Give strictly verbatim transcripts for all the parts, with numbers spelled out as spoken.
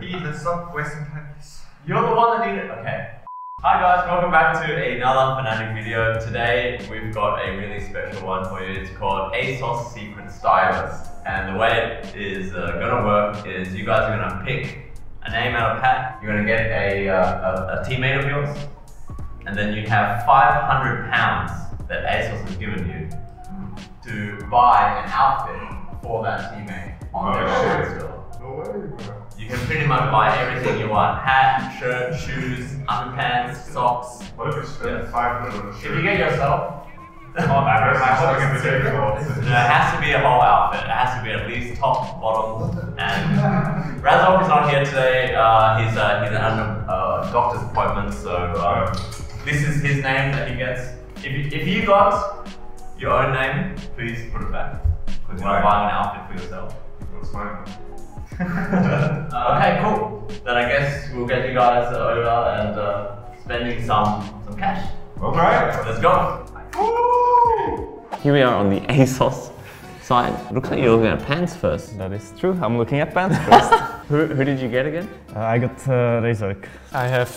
He has stopped wasting time. You're the one that needed. Okay. Hi guys, welcome back to another Fnatic video. Today we've got a really special one for you. It's called ASOS Secret Stylist. And the way it is uh, gonna work is you guys are gonna pick a name out of a hat. You're gonna get a, uh, a, a teammate of yours. And then you have five hundred pounds that ASOS has given you to buy an outfit for that teammate on their own store. No way, bro. You can pretty much buy everything you want. Hat, shirt, shoes, underpants, socks. What if you spend yeah. five hundred on a shirt? If you get yourself, oh, my whole so it has to be a whole outfit. It has to be at least top, bottom, and Razork is not here today. Uh, he's uh, he's at a uh, doctor's appointment, so um, this is his name that he gets. If you, if you got your own name, please put it back. Because you're not buying an outfit for yourself. That's fine. uh, okay, cool. Then I guess we'll get you guys uh, over and uh, spending some some cash. Alright, okay. Let's go. Woo! Here we are on the ASOS side. Looks like you're looking at pants first. That is true. I'm looking at pants first. who, who did you get again? Uh, I got uh, Razork. I have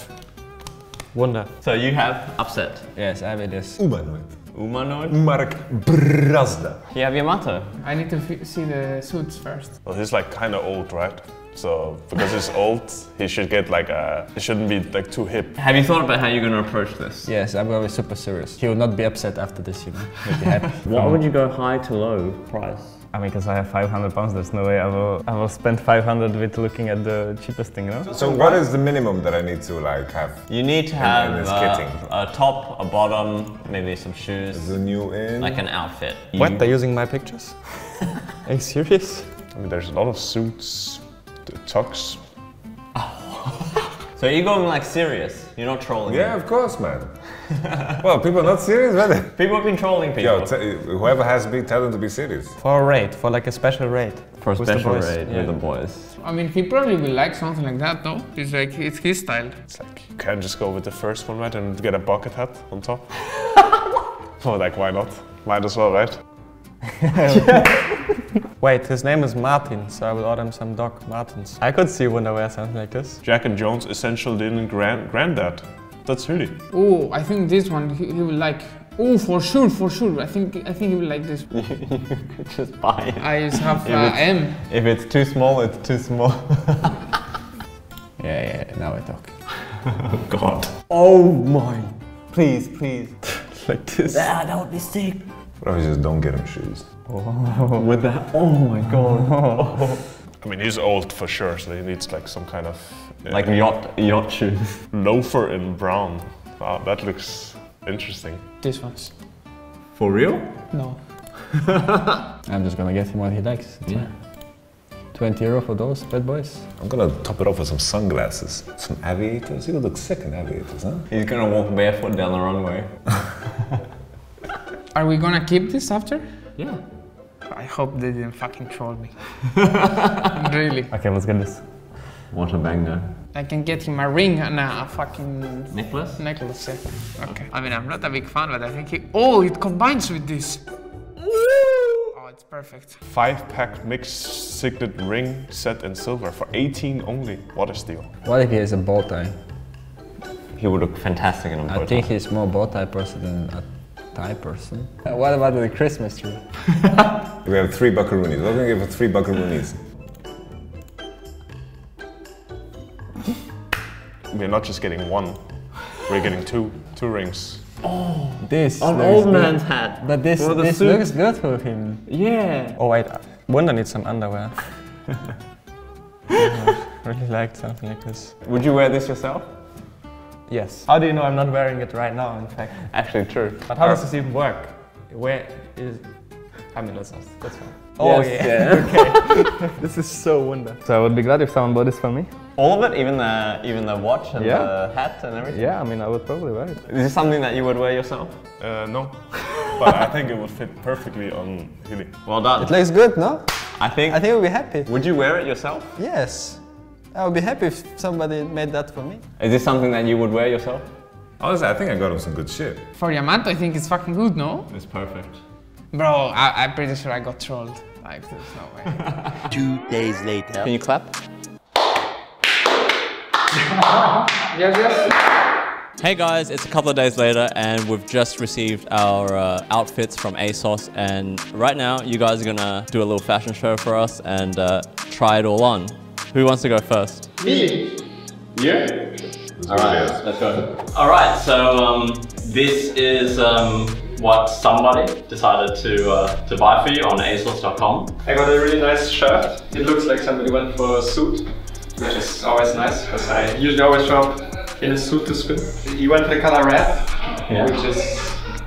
Wunder. So you have Upset. Yes, I have it is. Humanoid. Humanoid. Mark Brazda. You have Yamato. I need to see the suits first. Well, he's like kind of old, right? So because he's old, he should get like a. He shouldn't be like too hip. Have you thought about how you're gonna approach this? Yes, I'm gonna be super serious. He will not be upset after this. You know, he'll be happy. Why would you go high to low price? I mean, because I have five hundred pounds, there's no way I will I will spend five hundred with looking at the cheapest thing, no? So what is the minimum that I need to like have? You need to have in, in uh, a top, a bottom, maybe some shoes. Is a new in? Like an outfit. What? You... They're using my pictures? Are you serious? I mean, there's a lot of suits, tux. Oh. So you're going like serious? You're not trolling? Yeah, me. Of course, man. Well, people are not serious, man. Right? People have been trolling people. Yo, whoever has been, tell them to be serious. For a raid, for like a special raid. For a with special raid yeah. with the boys. I mean, he probably will like something like that, though. It's like, it's his style. It's like, you can just go with the first one, right, and get a bucket hat on top. Oh, like, why not? Might as well, right? Wait, his name is Martin, so I will order him some Doc Martens. I could see when I wear something like this. Jack and Jones, essential linen grand granddad. That's really. Oh, I think this one he, he will like. Oh, for sure, for sure. I think I think he will like this. You could just buy it. I just have uh, M. If it's too small, it's too small. yeah, yeah. Now I talk. Oh God. Oh my. Please, please. Like this. That, that would be sick. What if I just don't get him shoes? Oh, with that. Oh my God. Oh. I mean, he's old for sure, so he needs like some kind of uh, like yacht yacht shoes. Loafer in brown. Wow, that looks interesting. This one's for real? No. I'm just gonna get him what he likes. It's yeah. twenty euro for those bad boys. I'm gonna top it off with some sunglasses, some aviators. He looks sick in aviators, huh? He's gonna walk barefoot down the runway. Are we gonna keep this after? Yeah. I hope they didn't fucking troll me. Really. Okay, let's get this. What a banger. I can get him a ring and a fucking... Necklace? Necklace, yeah. Okay. I mean, I'm not a big fan, but I think he... Oh, it combines with this. Oh, it's perfect. Five-pack mixed signet ring set in silver for eighteen only. What a steal. What if he has a bow tie? He would look fantastic in a bow tie. I think he's more bow tie person than a Thai person. Uh, what about the Christmas tree? We have three buckaroonies. What are we going to give for three buckaroonies? We're not just getting one. We're getting two. Two rings. Oh, this an old good. man's hat. But this, this looks good for him. Yeah. Oh wait, Wunder needs some underwear. I really liked something like this. Would you wear this yourself? Yes. How do you know I'm not wearing it right now, in fact? Actually, true. But how does this even work? Where is... I mean, that's us. That's fine. Oh, yes. yeah. yeah. Okay. This is so wonderful. So I would be glad if someone bought this for me. All of it? Even the, even the watch and yeah. the hat and everything? Yeah, I mean, I would probably wear it. Is this something that you would wear yourself? Uh, no. But I think it would fit perfectly on Hilly. Well done. It looks good, no? I think... I think we'll be happy. Would you wear it yourself? Yes. I would be happy if somebody made that for me. Is this something that you would wear yourself? Honestly, I think I got him some good shit. For Yamato, I think it's fucking good, no? It's perfect. Bro, I, I'm pretty sure I got trolled. Like, there's no way. Two days later. Can you clap? Yes, yes. Hey guys, it's a couple of days later and we've just received our uh, outfits from ASOS, and right now you guys are gonna do a little fashion show for us and uh, try it all on. Who wants to go first? Me! Yeah? Alright, let's go. Alright, so um, this is um, what somebody decided to uh, to buy for you on ASOS dot com. I got a really nice shirt. It looks like somebody went for a suit, which is always nice because I usually always show up in a suit to spin. You went for the color red, yeah, which is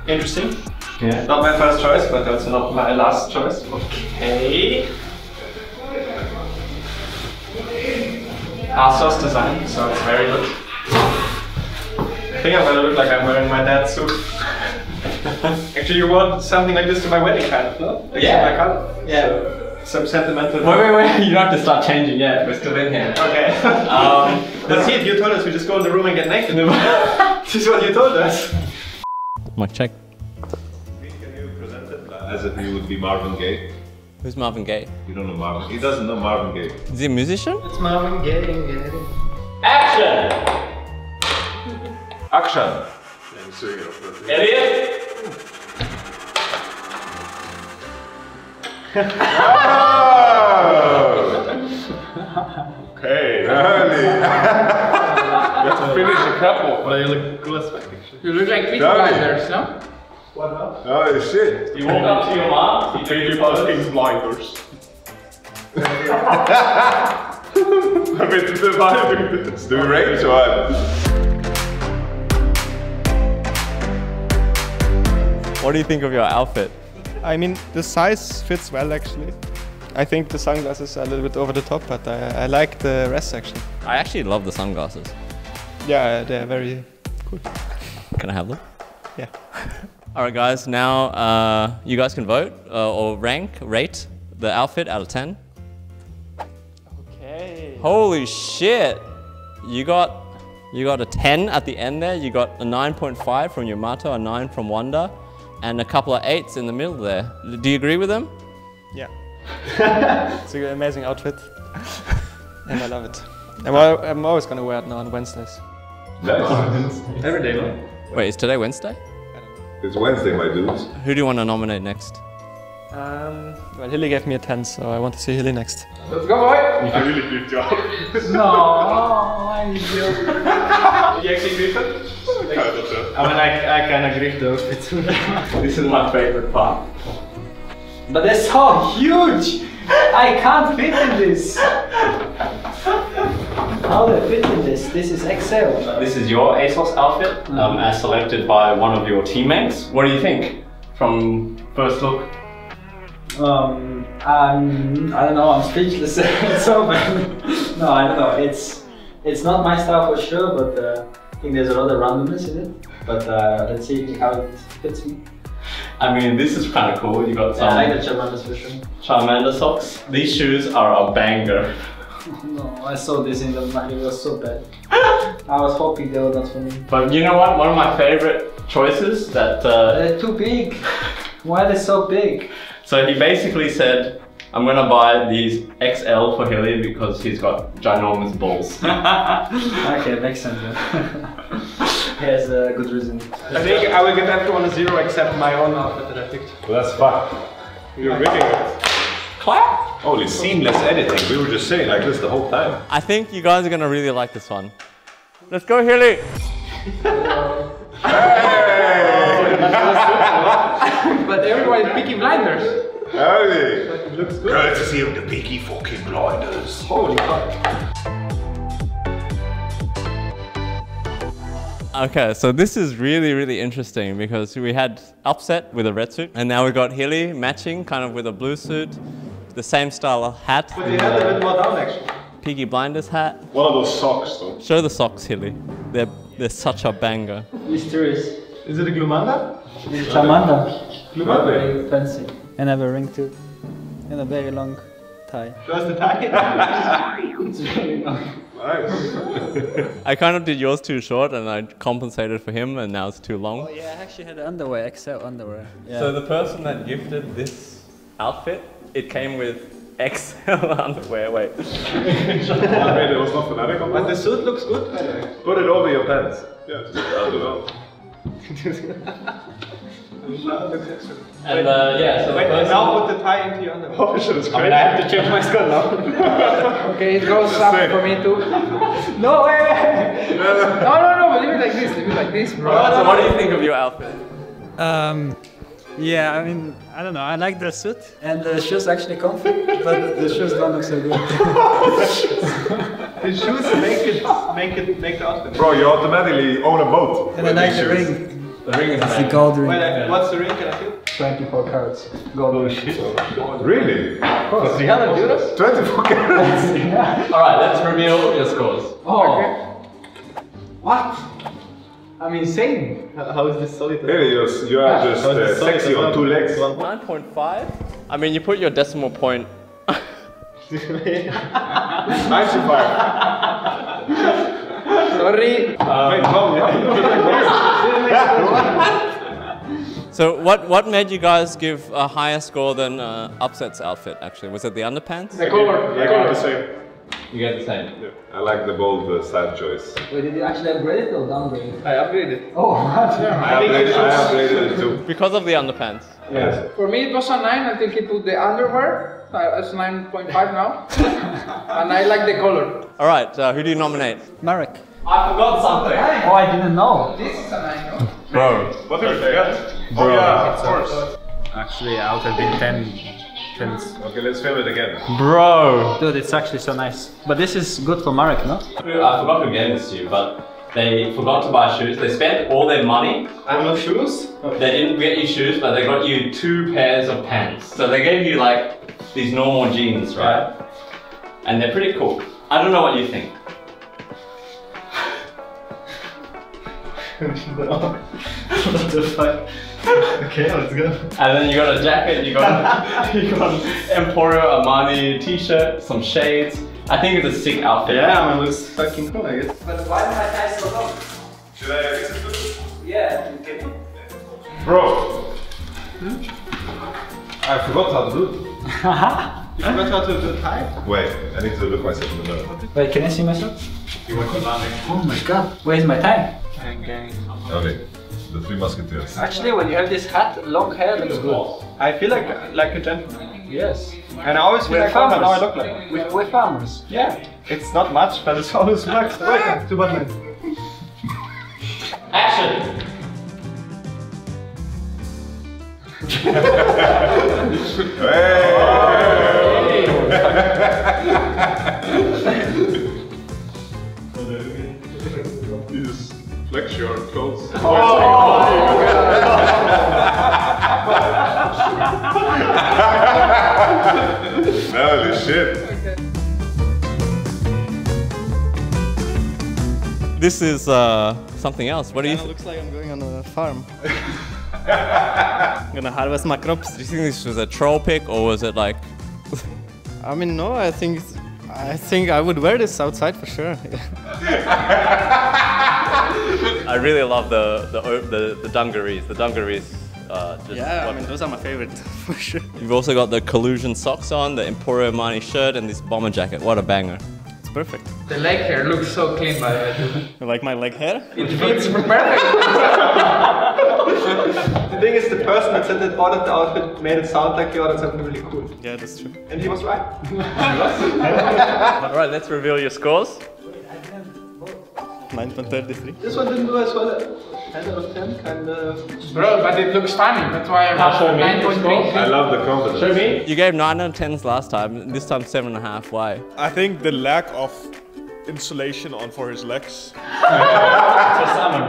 interesting. Yeah. Not my first choice, but also not my last choice. Okay. ASOS design, so it's very good. I think I'm gonna look like I'm wearing my dad's suit. Actually, you want something like this to my wedding, kind of, no? Like yeah. My color. Yeah. So, some sentimental... Wait, wait, wait, you don't have to start changing yet, we're still in here. Okay. Um, Let's see, if you told us we just go in the room and get naked. This is what you told us. Mic check. Can you present it as if you would be Marvin Gaye? Who's Marvin Gaye? You don't know Marvin. He doesn't know Marvin Gaye. Is he a musician? It's Marvin Gaye. Action! Action! Idiot! Oh. Okay, early. You have to finish a couple. But you look cool as fuck. You look like Peaky Blinders, no? What now? Oh shit! You walk up to your mom. You take your past Peaky Blinders. I mean, it's the vibe. It's the range one. What do you think of your outfit? I mean, the size fits well actually. I think the sunglasses are a little bit over the top, but I, I like the rest actually. I actually love the sunglasses. Yeah, they're very cool. Can I have them? Yeah. Alright guys, now uh, you guys can vote uh, or rank, rate the outfit out of ten. Okay. Holy shit! You got you got a ten at the end there, you got a nine point five from Yamato, a nine from Wunder, and a couple of eights in the middle there. Do you agree with them? Yeah. It's an amazing outfit. And I love it. I'm, al I'm always going to wear it now on Wednesdays. Nice. Every day, no? Wait, is today Wednesday? I don't know. It's Wednesday, my dudes. Who do you want to nominate next? Um, well, Hilly gave me a ten, so I want to see Hilly neast. Let's go, boy! I really creeped you out. No, I know. You actually grief it? Like, I mean, I, I kind of grief the outfit. This is my favorite part. But they're so huge! I can't fit in this! How they fit in this? This is X L. This is your ASOS outfit, mm-hmm. um, as selected by one of your teammates. What do you think from first look? Um, um, I don't know, I'm speechless. So no, I don't know, it's it's not my style for sure, but uh, I think there's a lot of randomness in it, but uh, let's see how it fits me. I mean, this is kind of cool, you got some... Yeah, I like the Charmander's for sure. Charmander socks. These shoes are a banger. No, I saw this in the night, it was so bad. I was hoping they were not for me. But you know what, one of my favorite choices that... Uh, They're too big! Why are they so big? So he basically said, I'm gonna buy these X L for Hilly because he's got ginormous balls. Okay, makes sense. He has a good reason. I think I will give everyone a zero except my own outfit that I picked. Well, that's fucked. You're rigging it. Clap! Holy seamless editing. We were just saying like this the whole time. I think you guys are gonna really like this one. Let's go, Hilly! But everyone is Peaky Blinders. Hey! But it looks good. Courtesy of the Peaky fucking Blinders. Holy fuck. Okay, so this is really, really interesting because we had Upset with a red suit, and now we've got Hilly matching kind of with a blue suit, the same style of hat. But they had a bit more down actually. Peaky Blinders hat. One of those socks though. Show the socks, Hilly. They're, they're such a banger. Mysterious. Is it a Glumanda? It's Charmander. Glumanda? Fancy. And I have a ring too. And a very long tie. Just the tie? It's really long. Nice. I kind of did yours too short and I compensated for him and now it's too long. Oh yeah, I actually had underwear, X L underwear. Yeah. So the person that gifted this outfit, it came with X L underwear, wait. There was not Fnatic on that. But the suit looks good. Put it over your pants. Yeah, just put it on. And uh, yeah, so wait, and now put the tie into your underwear. Oh, shit, it's great. I mean, I have to change my skull now. Okay, it goes up for me too. No, wait, wait. No, no, no, no, but leave it like this, leave it like this, bro. So what do you think of your outfit? Um... Yeah, I mean, I don't know, I like the suit. And the shoes actually comfy, but the shoes don't look so good. The shoes make it, make it, make the outfit. Bro, you automatically own a boat. And I like the ring. The ring is nice. The gold ring. Wait, yeah. What's the ring, can I feel? twenty-four carats. Gold ring. Really? Of course. Does he have euros? twenty-four carats? Yeah. Alright, let's reveal your scores. Oh, okay. What? I'm insane. How is this solid? Really, you're, you are yeah. just uh, sexy on two legs. nine point five? I mean, you put your decimal point. ninety-five. Sorry. Um, Wait, no, no. So what, what made you guys give a higher score than uh, Upset's outfit, actually? Was it the underpants? The color. The color. The same. You get the same. Yeah. I like the bold uh, side choice. Wait, did you actually upgrade it or downgrade it? I upgraded it. Oh, what? Yeah. I, I, upgraded, it I upgraded it too. Because of the underpants. Yes. yes. For me it was a nine, I think he put the underwear. It's nine point five now. And I like the color. Alright, so who do you nominate? Marek. I forgot something. Oh, I didn't know. This is a nine, no? Bro. What did you forget? Oh yeah, of course. Actually, I would have been ten. Okay, let's film it again. Bro! Dude, it's actually so nice. But this is good for Marek, no? I forgot who gave this to you, but they forgot to buy shoes. They spent all their money. And no shoes? Okay. They didn't get you shoes, but they got you two pairs of pants. So they gave you like these normal jeans, right? And they're pretty cool. I don't know what you think. What the fuck? Okay, let's go. And then you got a jacket, you got, you got an Emporio Armani t-shirt, some shades. I think it's a sick outfit. Yeah, I mean, it looks fucking cool, I guess. But why did my tie so long? Should I fix it too? Yeah, you can. Bro! Hmm? I forgot how to do it. You forgot how to do the tie? Wait, I need to look myself in the mirror. Wait, can I see myself? You want to land it? Oh my god, where's my tie? Okay. Okay. The Three Musketeers. Actually, when you have this hat, long hair looks good. I feel like like a gentleman. Yes. And I always feel like one, but now I look like one. We're, we're farmers. Yeah. It's not much, but it's always works. Welcome to Batman. Action! Hey! Flex your clothes. Oh, oh, holy shit. Okay. This is uh, something else. What do you think? It looks like I'm going on a farm. I'm gonna harvest my crops. Do you think this was a troll pick or was it like... I mean, no, I think, I think I would wear this outside for sure. I really love the the the, the dungarees. The dungarees. Uh, just yeah, I mean those are my favorite for sure. You've also got the Collusion socks on, the Emporio Armani shirt, and this bomber jacket. What a banger! It's perfect. The leg hair looks so clean, by the way. Like my leg hair? It fits perfect. The thing is, the person that said that ordered the outfit made it sound like they ordered something really cool. Yeah, that's true. And he was right. All right, let's reveal your scores. nine point three three. This one didn't do as well. ten out of ten, kind of. Bro, but it looks funny. That's why I'm nine point three. I love the confidence. Show me. You gave nine out of tens last time. This time seven and a half. Why? I think the lack of insulation on for his legs. For summer.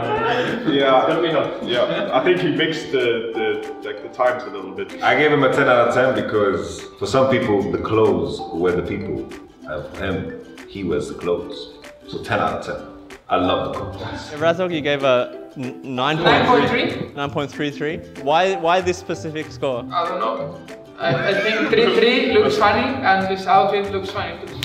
Yeah. It's gonna be hot. Yeah. I think he mixed the, the like the times a little bit. I gave him a ten out of ten because for some people the clothes were the people. And for him, he wears the clothes. So ten out of ten. I love the confidence. Razork, you gave a nine point three three. nine point three three. Why, why this specific score? I don't know. I, I think three three looks funny and this outfit looks funny too.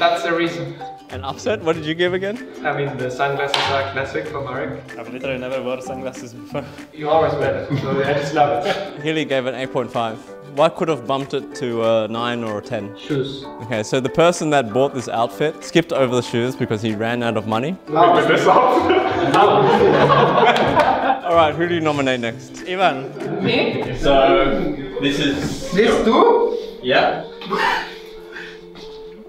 That's the reason. And Upset, what did you give again? I mean, the sunglasses are classic for Marek. I've literally never wore sunglasses before. You always wear them, so I just love it. Hilly gave an eight point five. What could have bumped it to a nine or a ten? Shoes. Okay, so the person that bought this outfit skipped over the shoes because he ran out of money. No, with this outfit. All right, who do you nominate next? Ivan. Me? So, this is... This too? Yeah.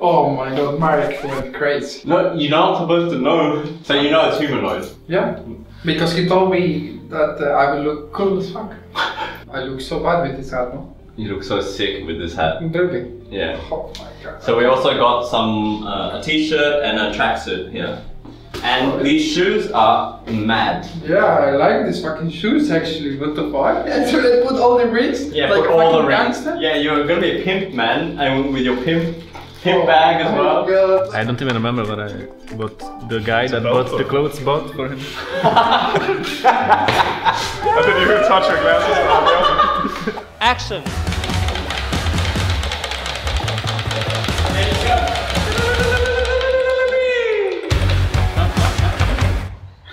Oh my god, Marek went crazy. No, you're not supposed to know, so you know it's humanoid. Yeah, because he told me that uh, I will look cool as fuck. I look so bad with this hat, no? You look so sick with this hat. Really? Yeah. Oh my god. So we also got some, uh, a t-shirt and a tracksuit here. And oh, these shoes are mad. Yeah, I like these fucking shoes actually, what the fuck? Yeah, so they put all the rings? Yeah, like put all the rings. Yeah, you're gonna be a pimp man, and with your pimp Hip bag as well. Oh, I don't even remember what I bought. The guy that bought the clothes bought for him. I didn't even touch your glasses. Action!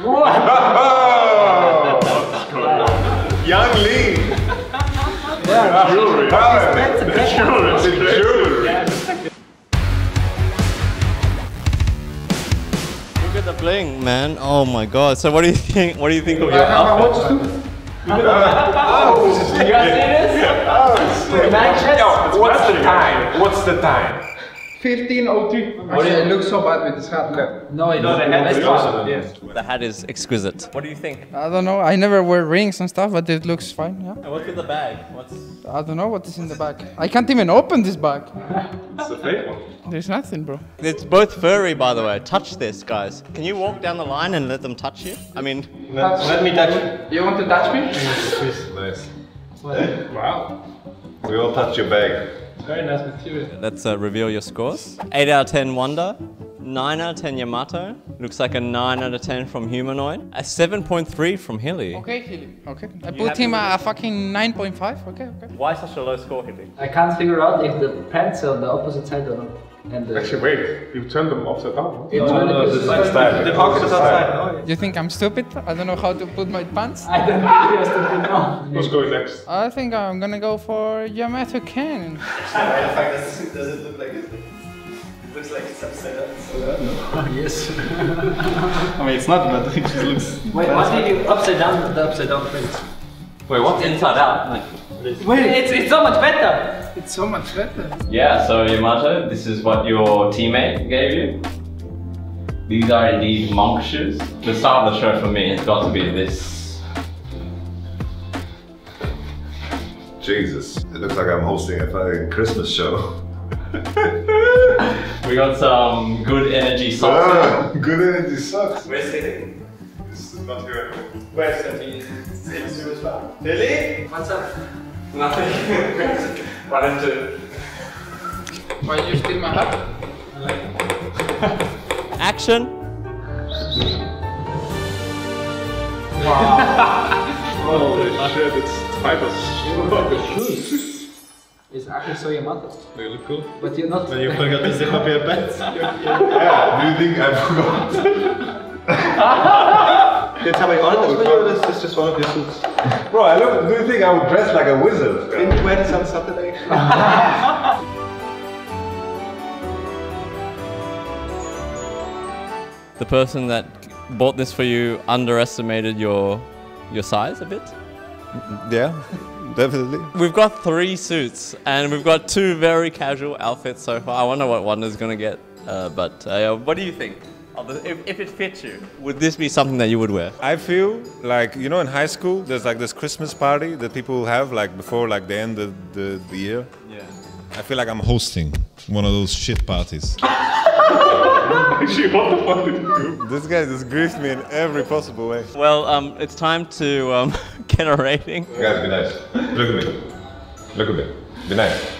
Whoa! Young Lee! Yeah, jewelry. It's jewelry. It's jewelry. The bling, man. Oh my god. So what do you think? What do you think of your outfit? Oh, you guys see this? Oh, Manchester. Yo, what's the time? What's the time? fifteen oh three. What do you look so bad with this hat? No, no it doesn't. No, the, yes. The hat is exquisite. What do you think? I don't know. I never wear rings and stuff, but it looks fine. Yeah. And what's in the bag? What's? I don't know what is in the bag. I can't even open this bag. It's a fake one. There's nothing, bro. It's both furry, by the way. Touch this, guys. Can you walk down the line and let them touch you? I mean, let, let me touch you. You want to touch me? Nice. Wow. We all touch your bag. Very nice material. Let's uh, reveal your scores. eight out of ten Wunder, nine out of ten Yamato, looks like a nine out of ten from Humanoid, a seven point three from Hilly. Okay, Hilly. Okay. I you put him a, a fucking nine point five. Okay, okay. Why such a low score, Hilly? I can't figure out if the pants are on the opposite side or not. And the... Actually, wait, you turned them upside down. No, no, no, the pocket is outside. No, yeah. You think I'm stupid? I don't know how to put my pants? I don't think you're stupid, no. Who's going next? I think I'm gonna go for Yamato Ken. Does it look like it? It looks like it's upside down. Oh, yes. I mean, it's not, but it just looks... Wait, what did you upside down the upside down print? Wait, what's inside out? Like, wait, it's, it's so much better! It's so much better. Yeah, so Yamato, this is what your teammate gave you. These are indeed monk shoes. The start of the show for me has got to be this. Jesus, it looks like I'm hosting a fucking Christmas show. We got some good energy socks. Ah, good energy socks. We're sitting. This is not here anymore. Where's Hilly? Hilly? What's up? Nothing. One and two. Why you steal my hat? I like it. Action. Wow. Holy shit, it's fibers. Shoes. It's actually so Yamato. They look cool. But you're not. But you forgot to zip up your pants. Yeah, do you think I forgot? That's how I ordered. This is just one of your suits. Bro, I look, do you think I would dress like a wizard? Didn't you wear this on Saturday? The person that bought this for you underestimated your your size a bit? Yeah. Definitely. We've got three suits and we've got two very casual outfits so far. I wonder what Wonder's gonna get, uh, but uh, what do you think? If, if it fits you, would this be something that you would wear? I feel like, you know, in high school, there's like this Christmas party that people have like before like the end of the, the year. Yeah. I feel like I'm hosting one of those shit parties. Actually, what the fuck did you do? This guy just griefed me in every possible way. Well, um, it's time to um, get a rating. Guys, be nice. Look at me. Look at me. Be nice.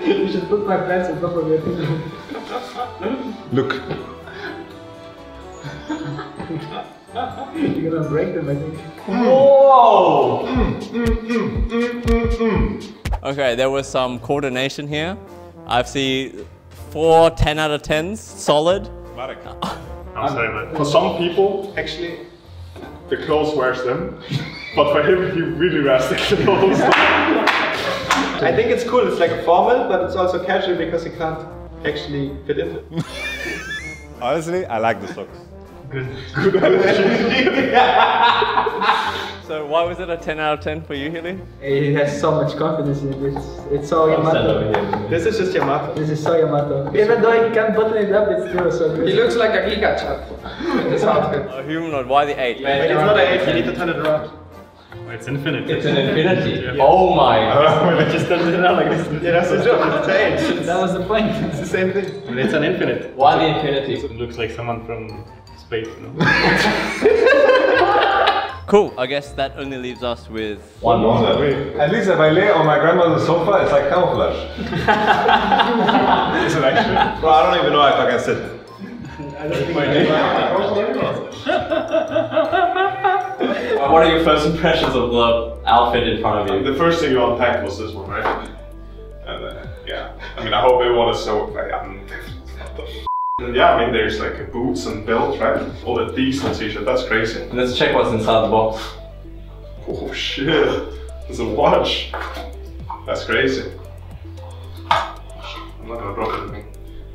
You should put my pants on top of your thing. Look. You're gonna break them, I think. Whoa! Mm, mm, mm, mm, mm, mm. Okay, there was some coordination here. I've seen four ten out of tens, solid. I'm saying that. For some people, actually, the clothes wears them, but for him, he really wears the clothes. I think it's cool, it's like formal, but it's also casual because he can't actually fit in it. Honestly, I like the socks. Good. Good energy. So why was it a ten out of ten for you, Hilly? He has so much confidence in it. It's, it's so Yamato. This is just Yamato. This is so Yamato. Even though he can't button it up, it's still so good. He looks like a Giga-chap in this outfit. A humanoid, why the eight? Yeah, it's not an eight, you need to turn it around. It's infinity. It's an infinity. Yeah. Oh my god. We just turned it around like this. Yeah, that's the joke. It's an eight. That was the point. It's the same thing. But it's an infinite. Why the infinity? It looks like someone from space, you know? Cool, I guess that only leaves us with one more. At least if I lay on my grandmother's sofa, it's like camouflage. It's an action. Bro, I don't even know if I can sit. I don't think my name. What are your first impressions of the outfit in front of you? The first thing you unpacked was this one, right? And uh, yeah, I mean, I hope everyone is so like, I'm what the f. Yeah, I mean, there's like boots and belt, right? All the decency shit, that's crazy. Let's check what's inside the box. Oh shit, there's a watch. That's crazy. I'm not gonna drop it.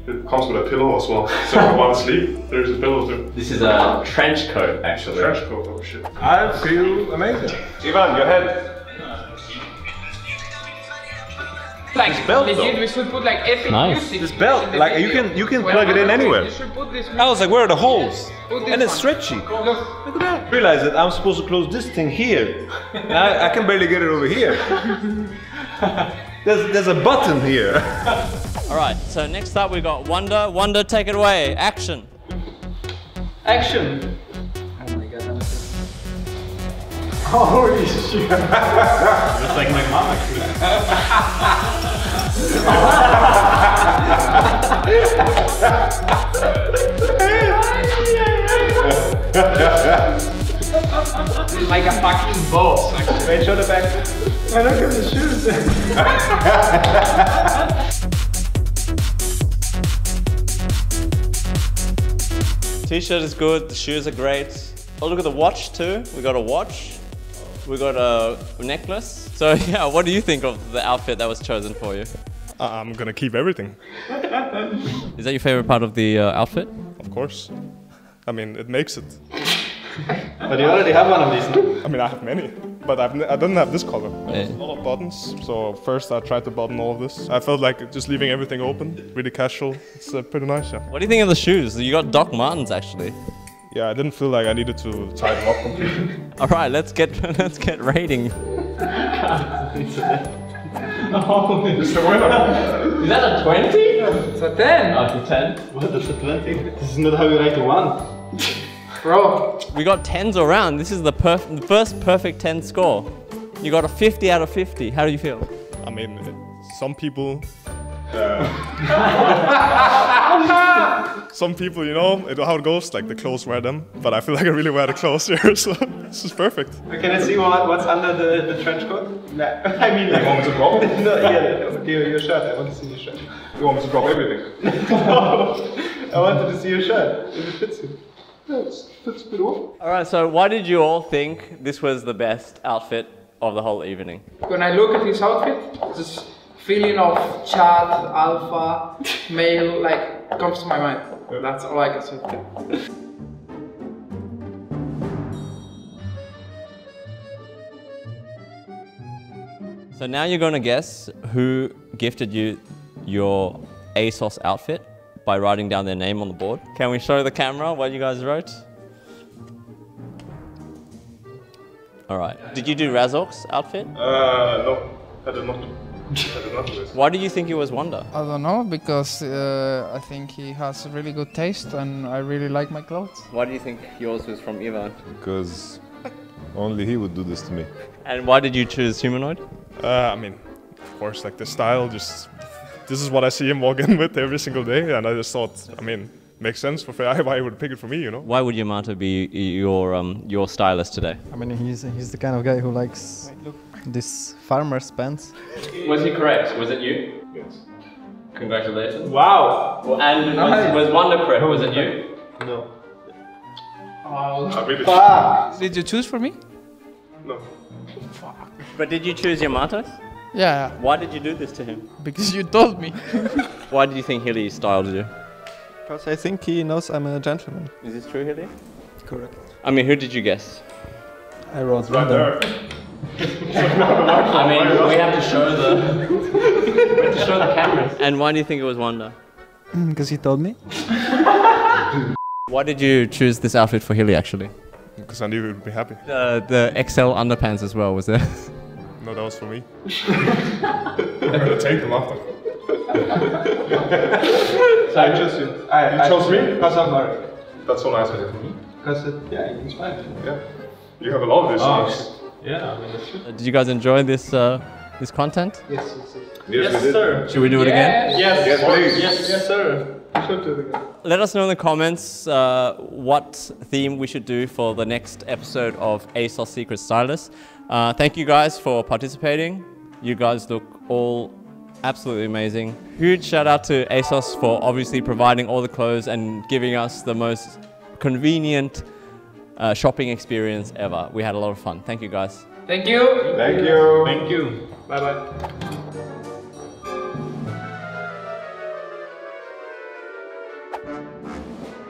It comes with a pillow as well, so if I want to sleep, there's a pillow too. This is a trench coat, actually. Trench coat, oh shit. I feel amazing. Ivan, go ahead. Like this belt, legit, we should put like epic nice. Music. This belt, like video. you can you can well, plug it in anywhere. You should put this I was like, where are the holes? And it's stretchy. Look. Look at that. Realize that I'm supposed to close this thing here. I, I can barely get it over here. there's there's a button here. All right. So next up we got Wunder. Wunder, take it away. Action. Action. Oh my god. Holy shit! It's like my mama. Like a fucking boss. Wait, show the back. I don't have the shoes. T-shirt is good. The shoes are great. Oh, look at the watch too. We got a watch. We got a necklace. So yeah, what do you think of the outfit that was chosen for you? I'm gonna keep everything. Is that your favorite part of the uh, outfit? Of course. I mean, it makes it. But you already have one of these, no? I mean, I have many, but I've n I don't have this color. Yeah. A lot of buttons, so first I tried to button all of this. I felt like just leaving everything open, really casual. It's uh, pretty nice, yeah. What do you think of the shoes? You got Doc Martens, actually. Yeah, I didn't feel like I needed to tie them up completely. All right, let's get let's get rating. Oh, it's a winner. Is that a twenty? It's a ten. Oh, it's a ten. What? That's a twenty. This is not how you rate a one, bro. We got tens around. This is the perf the first perfect ten score. You got a fifty out of fifty. How do you feel? I mean, some people. Uh, some people, you know, it, how it goes, like the clothes wear them, but I feel like I really wear the clothes here, so this is perfect. Can I see what, what's under the, the trench coat? Nah, I mean, like, you want me to drop it? No, yeah, no, your, your shirt, I want to see your shirt. You want me to drop everything? No, I wanted to see your shirt, if it fits you. Yeah, it fits a bit off. Alright, so why did you all think this was the best outfit of the whole evening? When I look at his outfit, this feeling of Chad, alpha, male, like, comes to my mind. That's all I can say. So now you're gonna guess who gifted you your ASOS outfit by writing down their name on the board. Can we show the camera what you guys wrote? All right. Did you do Razork's outfit? Uh, no, I did not. Why do you think he was Wonder? I don't know, because uh, I think he has really good taste and I really like my clothes. Why do you think yours was from Ivan? Because only he would do this to me. And why did you choose Humanoid? Uh, I mean, of course, like the style, just this is what I see him walk in with every single day, and I just thought, I mean, makes sense for why he would pick it for me, you know? Why would Yamato be your um, your stylist today? I mean, he's he's the kind of guy who likes. Wait, look. This farmer's pants. Was he correct? Was it you? Yes. Congratulations. Wow. Well, and nice. was, was Wonder prep, was it you? No. Oh, fuck. Did you choose for me? No. Fuck. But did you choose Yamato? Yeah. Why did you do this to him? Because you told me. Why do you think Hilly styled you? Because I think he knows I'm a gentleman. Is this true, Hilly? Correct. I mean, who did you guess? I wrote Wunder. I mean, we have to show the we have to show the cameras. And why do you think it was Wunder? Because he told me. Why did you choose this outfit for Hilly, actually? Because I knew he would be happy. Uh, the X L underpants as well, was there? No, that was for me. I'm gonna take them after. So I chose you. I, you I chose me? Because I'm Marek. That's so nice of you. Because it, yeah, it inspired me. Yeah. You have a lot of these songs. Oh, yeah, I mean, that's true. Did you guys enjoy this uh, this content? Yes, yes, yes. Yes, yes sir. Should we do yes. it again? Yes, yes, please. Yes, yes, sir. We should do it again. Let us know in the comments uh, what theme we should do for the next episode of ASOS Secret Stylist. Uh, thank you guys for participating. You guys look all absolutely amazing. Huge shout out to ASOS for obviously providing all the clothes and giving us the most convenient uh, shopping experience ever. We had a lot of fun. Thank you guys. Thank you. Thank you. Thank you. Bye bye.